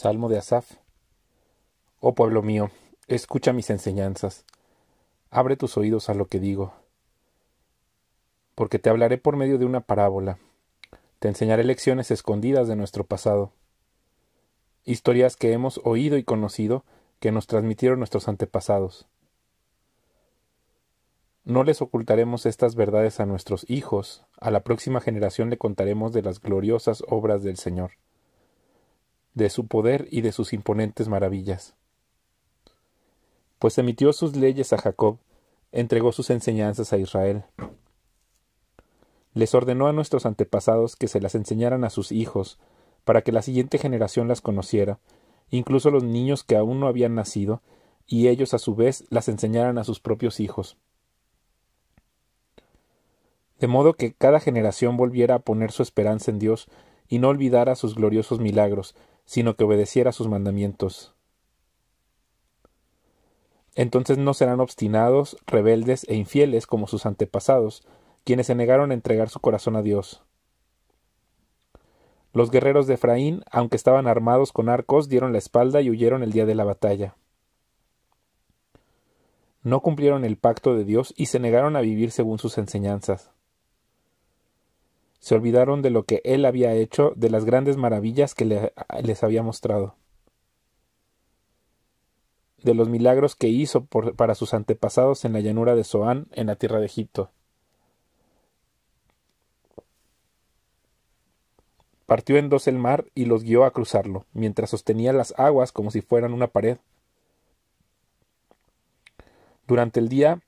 Salmo de Asaf. Oh pueblo mío, escucha mis enseñanzas, abre tus oídos a lo que digo, porque te hablaré por medio de una parábola, te enseñaré lecciones escondidas de nuestro pasado, historias que hemos oído y conocido, que nos transmitieron nuestros antepasados. No les ocultaremos estas verdades a nuestros hijos, a la próxima generación le contaremos de las gloriosas obras del Señor, de su poder y de sus imponentes maravillas. Pues emitió sus leyes a Jacob, entregó sus enseñanzas a Israel. Les ordenó a nuestros antepasados que se las enseñaran a sus hijos, para que la siguiente generación las conociera, incluso los niños que aún no habían nacido, y ellos a su vez las enseñaran a sus propios hijos. De modo que cada generación volviera a poner su esperanza en Dios y no olvidara sus gloriosos milagros, sino que obedeciera sus mandamientos. Entonces no serán obstinados, rebeldes e infieles como sus antepasados, quienes se negaron a entregar su corazón a Dios. Los guerreros de Efraín, aunque estaban armados con arcos, dieron la espalda y huyeron el día de la batalla. No cumplieron el pacto de Dios y se negaron a vivir según sus enseñanzas. Se olvidaron de lo que Él había hecho, de las grandes maravillas que les había mostrado, de los milagros que hizo para sus antepasados en la llanura de Zoán, en la tierra de Egipto. Partió en dos el mar y los guió a cruzarlo, mientras sostenía las aguas como si fueran una pared. Durante el día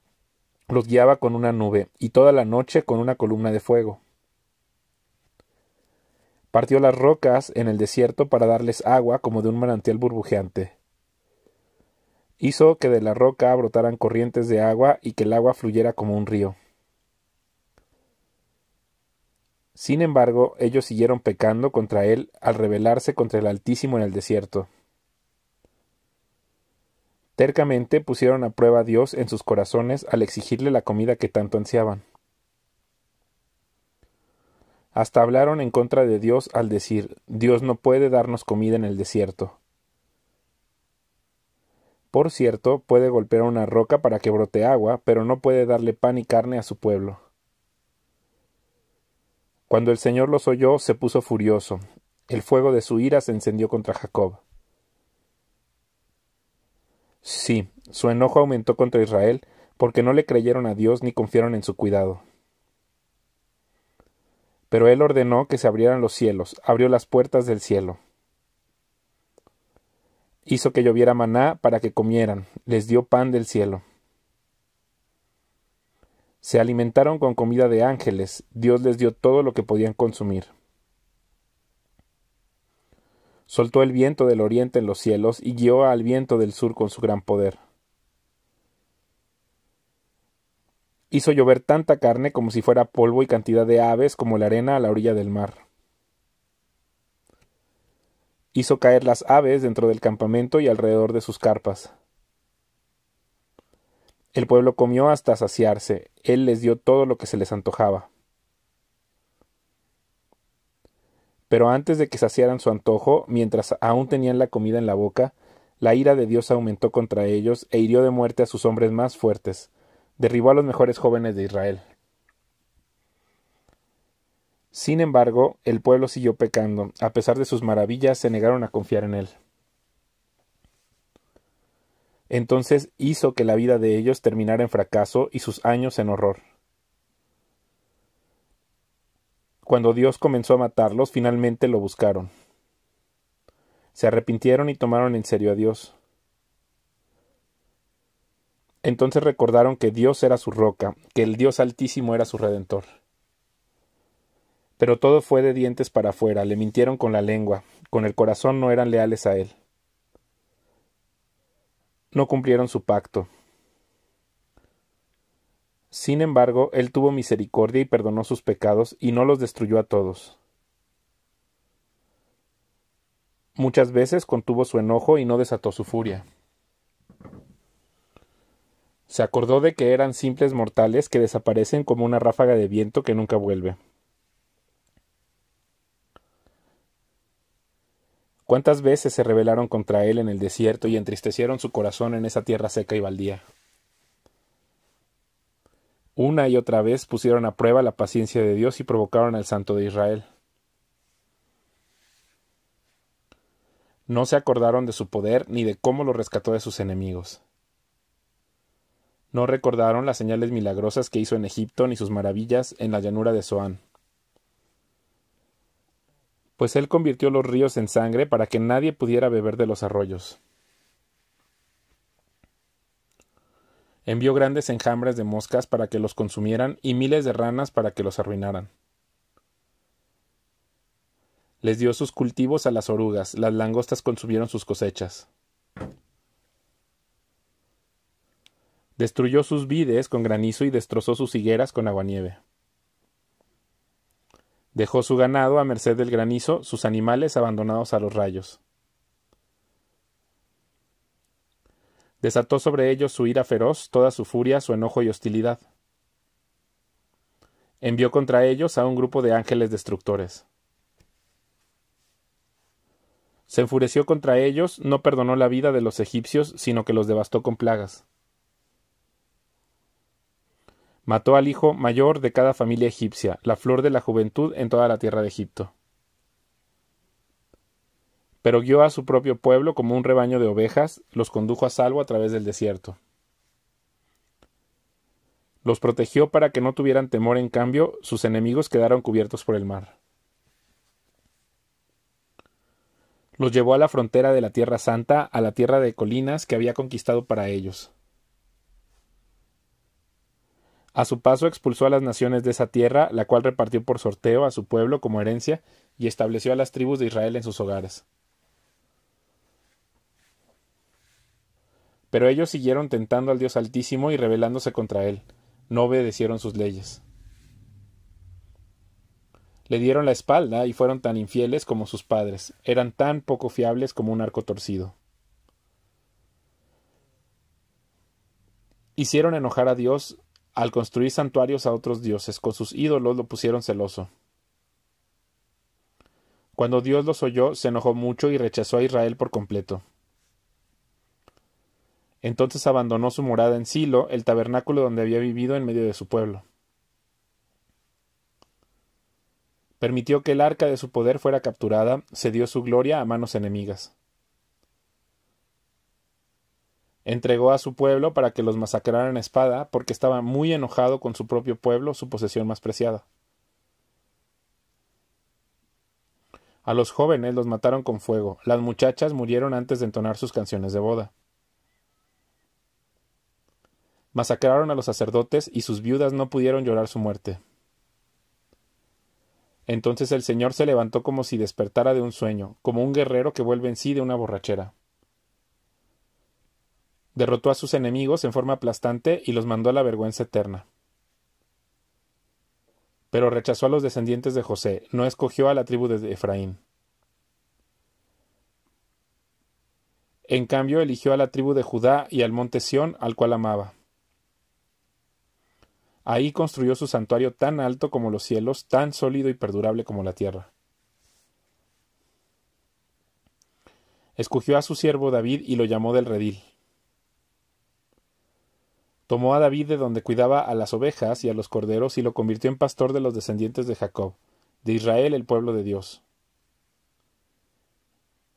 los guiaba con una nube y toda la noche con una columna de fuego. Partió las rocas en el desierto para darles agua como de un manantial burbujeante. Hizo que de la roca brotaran corrientes de agua y que el agua fluyera como un río. Sin embargo, ellos siguieron pecando contra él al rebelarse contra el Altísimo en el desierto. Tercamente pusieron a prueba a Dios en sus corazones al exigirle la comida que tanto ansiaban. Hasta hablaron en contra de Dios al decir: Dios no puede darnos comida en el desierto. Por cierto, puede golpear una roca para que brote agua, pero no puede darle pan y carne a su pueblo. Cuando el Señor los oyó, se puso furioso. El fuego de su ira se encendió contra Jacob. Sí, su enojo aumentó contra Israel, porque no le creyeron a Dios ni confiaron en su cuidado. Pero él ordenó que se abrieran los cielos, abrió las puertas del cielo. Hizo que lloviera maná para que comieran, les dio pan del cielo. Se alimentaron con comida de ángeles, Dios les dio todo lo que podían consumir. Soltó el viento del oriente en los cielos y guió al viento del sur con su gran poder. Hizo llover tanta carne como si fuera polvo y cantidad de aves como la arena a la orilla del mar. Hizo caer las aves dentro del campamento y alrededor de sus carpas. El pueblo comió hasta saciarse, él les dio todo lo que se les antojaba. Pero antes de que saciaran su antojo, mientras aún tenían la comida en la boca, la ira de Dios aumentó contra ellos e hirió de muerte a sus hombres más fuertes, derribó a los mejores jóvenes de Israel. Sin embargo, el pueblo siguió pecando, a pesar de sus maravillas se negaron a confiar en él. Entonces hizo que la vida de ellos terminara en fracaso y sus años en horror. Cuando Dios comenzó a matarlos, finalmente lo buscaron. Se arrepintieron y tomaron en serio a Dios. Entonces recordaron que Dios era su roca, que el Dios Altísimo era su Redentor. Pero todo fue de dientes para afuera, le mintieron con la lengua, con el corazón no eran leales a él. No cumplieron su pacto. Sin embargo, él tuvo misericordia y perdonó sus pecados y no los destruyó a todos. Muchas veces contuvo su enojo y no desató su furia. Se acordó de que eran simples mortales que desaparecen como una ráfaga de viento que nunca vuelve. ¿Cuántas veces se rebelaron contra él en el desierto y entristecieron su corazón en esa tierra seca y baldía? Una y otra vez pusieron a prueba la paciencia de Dios y provocaron al Santo de Israel. No se acordaron de su poder ni de cómo lo rescató de sus enemigos. No recordaron las señales milagrosas que hizo en Egipto ni sus maravillas en la llanura de Zoán. Pues él convirtió los ríos en sangre para que nadie pudiera beber de los arroyos. Envió grandes enjambres de moscas para que los consumieran y miles de ranas para que los arruinaran. Les dio sus cultivos a las orugas, las langostas consumieron sus cosechas. Destruyó sus vides con granizo y destrozó sus higueras con aguanieve. Dejó su ganado a merced del granizo, sus animales abandonados a los rayos. Desató sobre ellos su ira feroz, toda su furia, su enojo y hostilidad. Envió contra ellos a un grupo de ángeles destructores. Se enfureció contra ellos, no perdonó la vida de los egipcios, sino que los devastó con plagas. Mató al hijo mayor de cada familia egipcia, la flor de la juventud en toda la tierra de Egipto. Pero guió a su propio pueblo como un rebaño de ovejas, los condujo a salvo a través del desierto. Los protegió para que no tuvieran temor, en cambio, sus enemigos quedaron cubiertos por el mar. Los llevó a la frontera de la Tierra Santa, a la tierra de colinas que había conquistado para ellos. A su paso expulsó a las naciones de esa tierra, la cual repartió por sorteo a su pueblo como herencia y estableció a las tribus de Israel en sus hogares. Pero ellos siguieron tentando al Dios Altísimo y rebelándose contra él. No obedecieron sus leyes. Le dieron la espalda y fueron tan infieles como sus padres. Eran tan poco fiables como un arco torcido. Hicieron enojar a Dios al construir santuarios a otros dioses. Con sus ídolos lo pusieron celoso. Cuando Dios los oyó, se enojó mucho y rechazó a Israel por completo. Entonces abandonó su morada en Silo, el tabernáculo donde había vivido en medio de su pueblo. Permitió que el arca de su poder fuera capturada, cedió su gloria a manos enemigas. Entregó a su pueblo para que los masacraran a espada, porque estaba muy enojado con su propio pueblo, su posesión más preciada. A los jóvenes los mataron con fuego, las muchachas murieron antes de entonar sus canciones de boda. Masacraron a los sacerdotes y sus viudas no pudieron llorar su muerte. Entonces el Señor se levantó como si despertara de un sueño, como un guerrero que vuelve en sí de una borrachera. Derrotó a sus enemigos en forma aplastante y los mandó a la vergüenza eterna. Pero rechazó a los descendientes de José, no escogió a la tribu de Efraín. En cambio, eligió a la tribu de Judá y al monte Sión, al cual amaba. Ahí construyó su santuario tan alto como los cielos, tan sólido y perdurable como la tierra. Escogió a su siervo David y lo llamó del redil. Tomó a David de donde cuidaba a las ovejas y a los corderos y lo convirtió en pastor de los descendientes de Jacob, de Israel, el pueblo de Dios.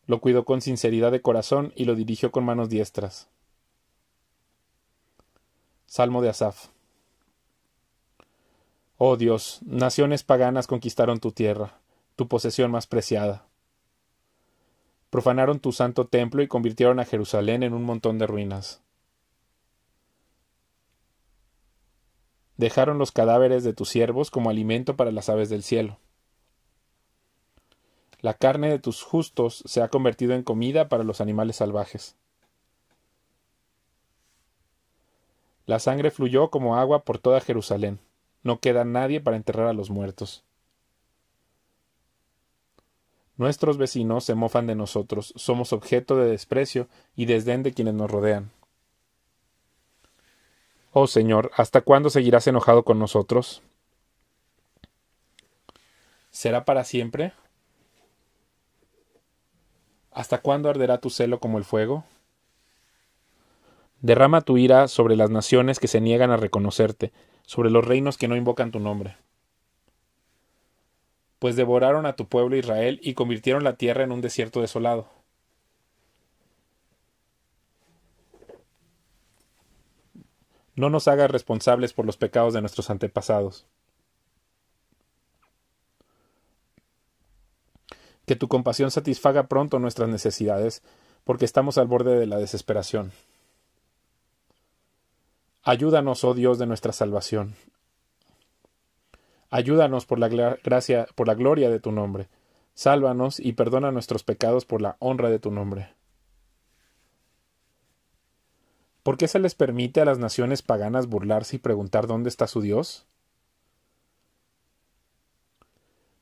Lo cuidó con sinceridad de corazón y lo dirigió con manos diestras. Salmo de Asaf. Oh Dios, naciones paganas conquistaron tu tierra, tu posesión más preciada. Profanaron tu santo templo y convirtieron a Jerusalén en un montón de ruinas. Dejaron los cadáveres de tus siervos como alimento para las aves del cielo. La carne de tus justos se ha convertido en comida para los animales salvajes. La sangre fluyó como agua por toda Jerusalén. No queda nadie para enterrar a los muertos. Nuestros vecinos se mofan de nosotros, somos objeto de desprecio y desdén de quienes nos rodean. Oh Señor, ¿hasta cuándo seguirás enojado con nosotros? ¿Será para siempre? ¿Hasta cuándo arderá tu celo como el fuego? Derrama tu ira sobre las naciones que se niegan a reconocerte, sobre los reinos que no invocan tu nombre. Pues devoraron a tu pueblo Israel y convirtieron la tierra en un desierto desolado. No nos hagas responsables por los pecados de nuestros antepasados. Que tu compasión satisfaga pronto nuestras necesidades, porque estamos al borde de la desesperación. Ayúdanos, oh Dios de nuestra salvación. Ayúdanos por la gloria de tu nombre. Sálvanos y perdona nuestros pecados por la honra de tu nombre. ¿Por qué se les permite a las naciones paganas burlarse y preguntar dónde está su Dios?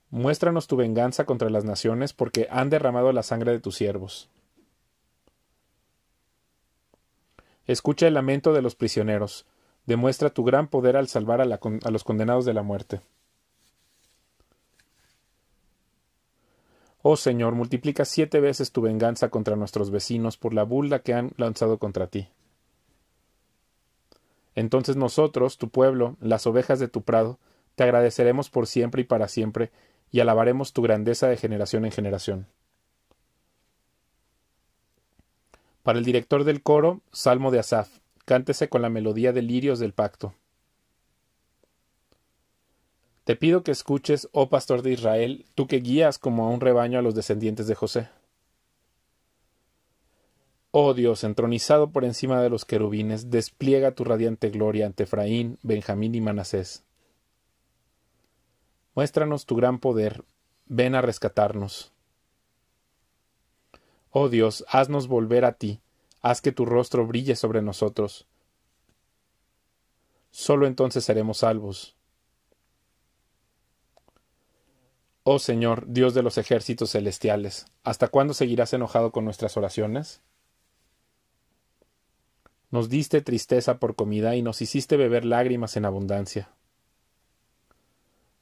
Muéstranos tu venganza contra las naciones, porque han derramado la sangre de tus siervos. Escucha el lamento de los prisioneros. Demuestra tu gran poder al salvar a los condenados de la muerte. Oh Señor, multiplica 7 veces tu venganza contra nuestros vecinos por la burla que han lanzado contra ti. Entonces nosotros, tu pueblo, las ovejas de tu prado, te agradeceremos por siempre y para siempre, y alabaremos tu grandeza de generación en generación. Para el director del coro, Salmo de Asaf, cántese con la melodía de lirios del pacto. Te pido que escuches, oh pastor de Israel, tú que guías como a un rebaño a los descendientes de José. Oh Dios, entronizado por encima de los querubines, despliega tu radiante gloria ante Efraín, Benjamín y Manasés. Muéstranos tu gran poder, ven a rescatarnos. Oh Dios, haznos volver a ti, haz que tu rostro brille sobre nosotros. Solo entonces seremos salvos. Oh Señor, Dios de los ejércitos celestiales, ¿hasta cuándo seguirás enojado con nuestras oraciones? Nos diste tristeza por comida y nos hiciste beber lágrimas en abundancia.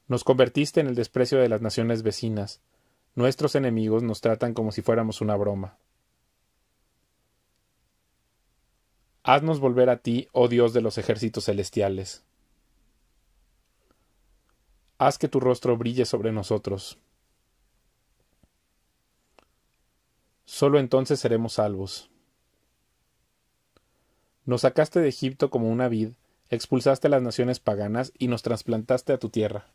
Nos convertiste en el desprecio de las naciones vecinas. Nuestros enemigos nos tratan como si fuéramos una broma. Haznos volver a ti, oh Dios de los ejércitos celestiales. Haz que tu rostro brille sobre nosotros. Solo entonces seremos salvos. Nos sacaste de Egipto como una vid, expulsaste a las naciones paganas y nos trasplantaste a tu tierra.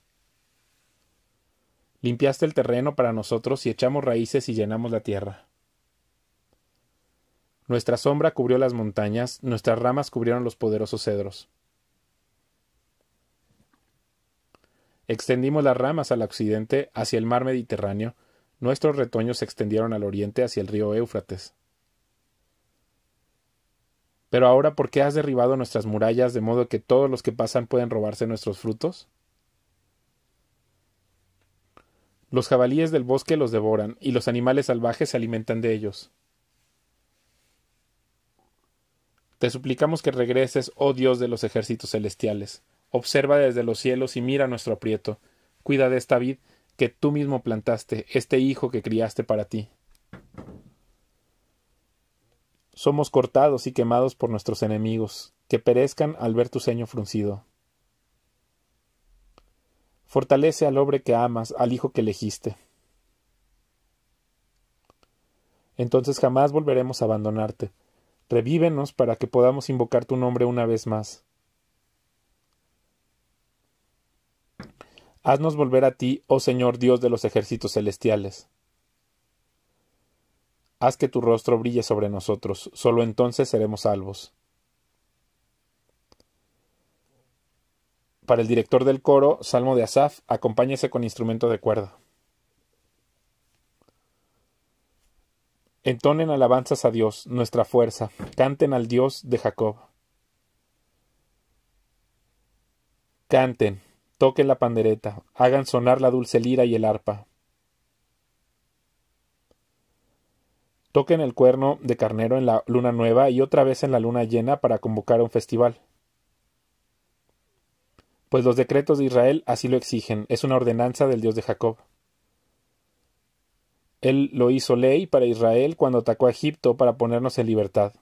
Limpiaste el terreno para nosotros y echamos raíces y llenamos la tierra. Nuestra sombra cubrió las montañas, nuestras ramas cubrieron los poderosos cedros. Extendimos las ramas al occidente, hacia el mar Mediterráneo, nuestros retoños se extendieron al oriente hacia el río Éufrates. Pero ahora, ¿por qué has derribado nuestras murallas de modo que todos los que pasan pueden robarse nuestros frutos? Los jabalíes del bosque los devoran, y los animales salvajes se alimentan de ellos. Te suplicamos que regreses, oh Dios de los ejércitos celestiales. Observa desde los cielos y mira nuestro aprieto. Cuida de esta vid que tú mismo plantaste, este hijo que criaste para ti. Somos cortados y quemados por nuestros enemigos, que perezcan al ver tu ceño fruncido. Fortalece al hombre que amas, al hijo que elegiste. Entonces jamás volveremos a abandonarte. Revívenos para que podamos invocar tu nombre una vez más. Haznos volver a ti, oh Señor Dios de los ejércitos celestiales. Haz que tu rostro brille sobre nosotros, solo entonces seremos salvos. Para el director del coro, Salmo de Asaf, acompáñese con instrumento de cuerda. Entonen alabanzas a Dios, nuestra fuerza, canten al Dios de Jacob. Canten, toquen la pandereta, hagan sonar la dulce lira y el arpa. Toquen el cuerno de carnero en la luna nueva y otra vez en la luna llena para convocar a un festival. Pues los decretos de Israel así lo exigen, es una ordenanza del Dios de Jacob. Él lo hizo ley para Israel cuando atacó a Egipto para ponernos en libertad.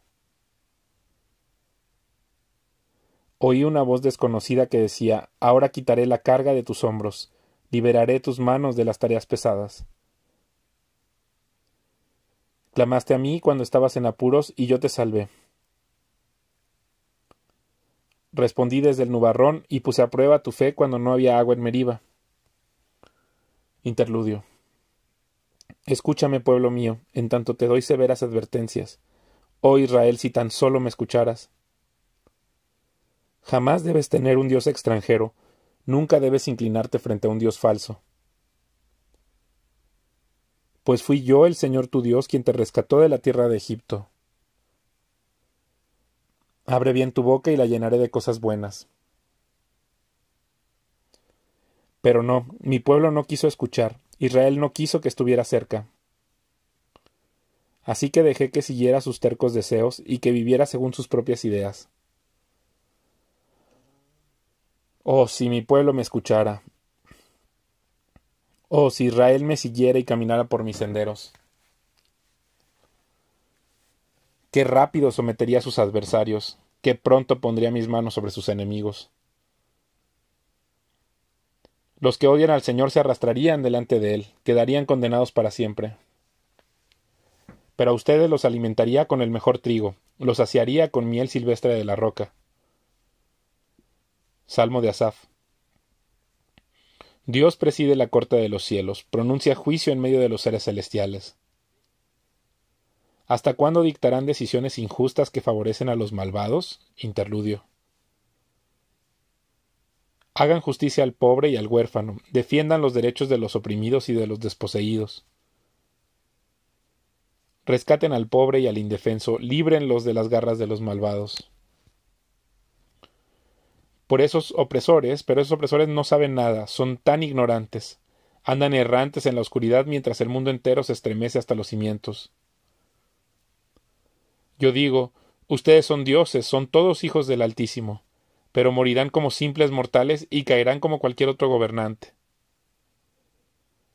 Oí una voz desconocida que decía: «Ahora quitaré la carga de tus hombros, liberaré tus manos de las tareas pesadas». Clamaste a mí cuando estabas en apuros, y yo te salvé. Respondí desde el nubarrón y puse a prueba tu fe cuando no había agua en Meriba. Interludio. Escúchame, pueblo mío, en tanto te doy severas advertencias. Oh Israel, si tan solo me escucharas. Jamás debes tener un dios extranjero, nunca debes inclinarte frente a un dios falso. Pues fui yo, el Señor tu Dios, quien te rescató de la tierra de Egipto. Abre bien tu boca y la llenaré de cosas buenas. Pero no, mi pueblo no quiso escuchar, Israel no quiso que estuviera cerca. Así que dejé que siguiera sus tercos deseos y que viviera según sus propias ideas. Oh, si mi pueblo me escuchara. Oh, si Israel me siguiera y caminara por mis senderos. Qué rápido sometería a sus adversarios, qué pronto pondría mis manos sobre sus enemigos. Los que odian al Señor se arrastrarían delante de Él, quedarían condenados para siempre. Pero a ustedes los alimentaría con el mejor trigo, los saciaría con miel silvestre de la roca. Salmo de Asaf. Dios preside la corte de los cielos, pronuncia juicio en medio de los seres celestiales. ¿Hasta cuándo dictarán decisiones injustas que favorecen a los malvados? Interludio. Hagan justicia al pobre y al huérfano, defiendan los derechos de los oprimidos y de los desposeídos. Rescaten al pobre y al indefenso, líbrenlos de las garras de los malvados. Por esos opresores, pero esos opresores no saben nada, son tan ignorantes. Andan errantes en la oscuridad mientras el mundo entero se estremece hasta los cimientos. Yo digo, ustedes son dioses, son todos hijos del Altísimo, pero morirán como simples mortales y caerán como cualquier otro gobernante.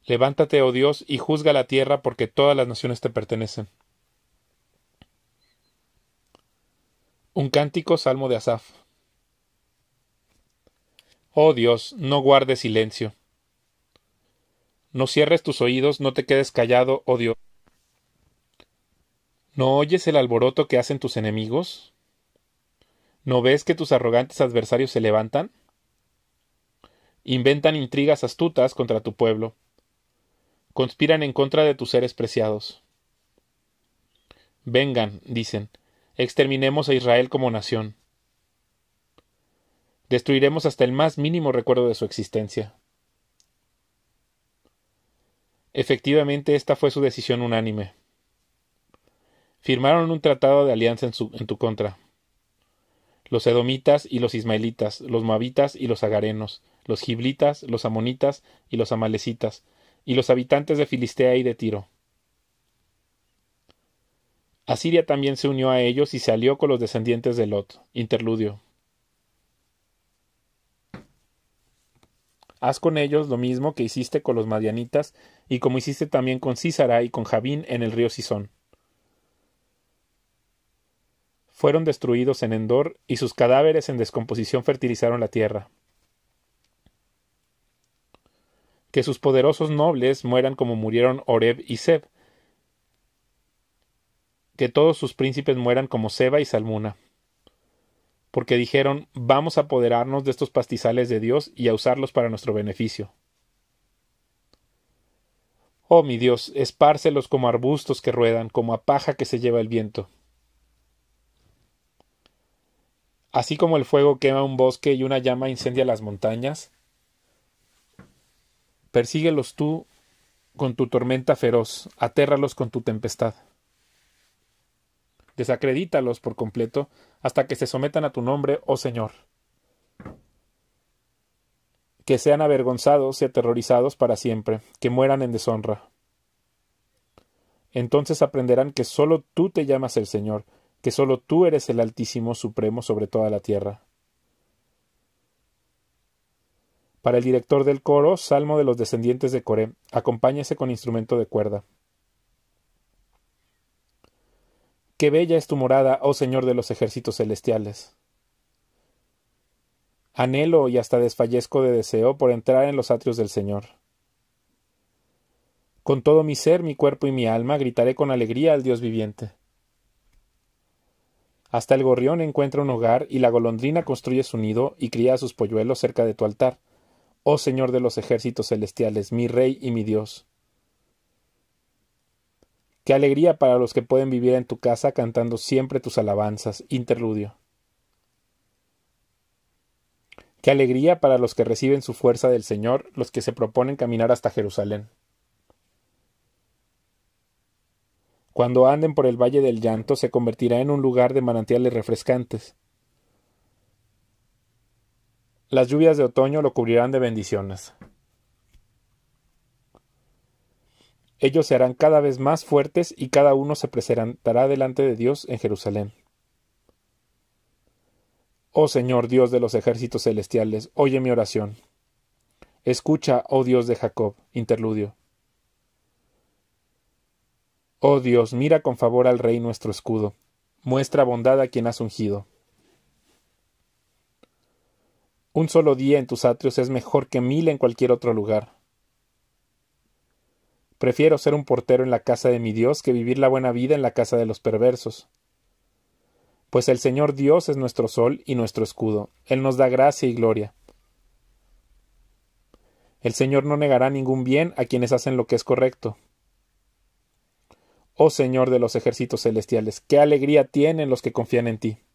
Levántate, oh Dios, y juzga la tierra, porque todas las naciones te pertenecen. Un cántico, Salmo de Asaf. Oh Dios, no guardes silencio. No cierres tus oídos, no te quedes callado, oh Dios. ¿No oyes el alboroto que hacen tus enemigos? ¿No ves que tus arrogantes adversarios se levantan? Inventan intrigas astutas contra tu pueblo. Conspiran en contra de tus seres preciados. Vengan, dicen, exterminemos a Israel como nación. Destruiremos hasta el más mínimo recuerdo de su existencia. Efectivamente, esta fue su decisión unánime. Firmaron un tratado de alianza en tu contra. Los edomitas y los ismaelitas, los moabitas y los agarenos, los giblitas, los amonitas y los amalecitas, y los habitantes de Filistea y de Tiro. Asiria también se unió a ellos y se alió con los descendientes de Lot. Interludio. Haz con ellos lo mismo que hiciste con los madianitas y como hiciste también con Cisara y con Javín en el río Sison. Fueron destruidos en Endor y sus cadáveres en descomposición fertilizaron la tierra. Que sus poderosos nobles mueran como murieron Oreb y Seb. Que todos sus príncipes mueran como Seba y Salmuna. Porque dijeron, vamos a apoderarnos de estos pastizales de Dios y a usarlos para nuestro beneficio. Oh mi Dios, espárcelos como arbustos que ruedan, como a paja que se lleva el viento. Así como el fuego quema un bosque y una llama incendia las montañas, persíguelos tú con tu tormenta feroz, atérralos con tu tempestad. Desacredítalos por completo hasta que se sometan a tu nombre, oh Señor. Que sean avergonzados y aterrorizados para siempre, que mueran en deshonra. Entonces aprenderán que solo tú te llamas el Señor, que solo tú eres el Altísimo Supremo sobre toda la tierra. Para el director del coro, Salmo de los descendientes de Coré, acompáñese con instrumento de cuerda. ¡Qué bella es tu morada, oh Señor de los ejércitos celestiales! Anhelo y hasta desfallezco de deseo por entrar en los atrios del Señor. Con todo mi ser, mi cuerpo y mi alma gritaré con alegría al Dios viviente. Hasta el gorrión encuentra un hogar y la golondrina construye su nido y cría a sus polluelos cerca de tu altar. Oh Señor de los ejércitos celestiales, mi Rey y mi Dios. Qué alegría para los que pueden vivir en tu casa cantando siempre tus alabanzas. Interludio. Qué alegría para los que reciben su fuerza del Señor, los que se proponen caminar hasta Jerusalén. Cuando anden por el valle del llanto, se convertirá en un lugar de manantiales refrescantes. Las lluvias de otoño lo cubrirán de bendiciones. Ellos se harán cada vez más fuertes y cada uno se presentará delante de Dios en Jerusalén. Oh Señor, Dios de los ejércitos celestiales, oye mi oración. Escucha, oh Dios de Jacob. Interludio. Oh Dios, mira con favor al Rey nuestro escudo. Muestra bondad a quien has ungido. Un solo día en tus atrios es mejor que 1000 en cualquier otro lugar. Prefiero ser un portero en la casa de mi Dios que vivir la buena vida en la casa de los perversos. Pues el Señor Dios es nuestro sol y nuestro escudo. Él nos da gracia y gloria. El Señor no negará ningún bien a quienes hacen lo que es correcto. Oh Señor de los ejércitos celestiales, qué alegría tienen los que confían en ti.